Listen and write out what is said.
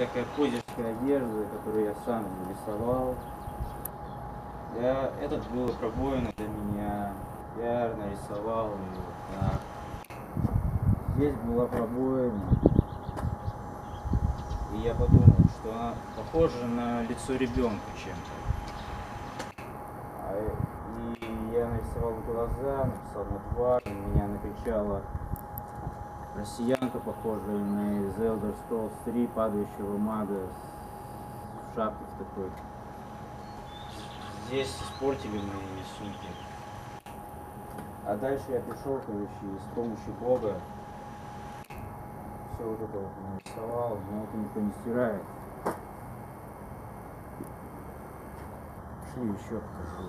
всякая козерская одежда, которую я сам нарисовал. Этот был пробоина для меня. Я нарисовал ее вот так. Здесь была пробоина. И я подумал, что она похожа на лицо ребенка чем-то. И я нарисовал глаза, написал на тварь. Меня накричала россиянка, похожая на из Elder Scrolls 3 падающего мага в шапке такой. Здесь испортили мои сумки. А дальше я пришел, короче, и с помощью Бога все вот это вот нарисовал, но это никто не стирает. Пошли еще покажу.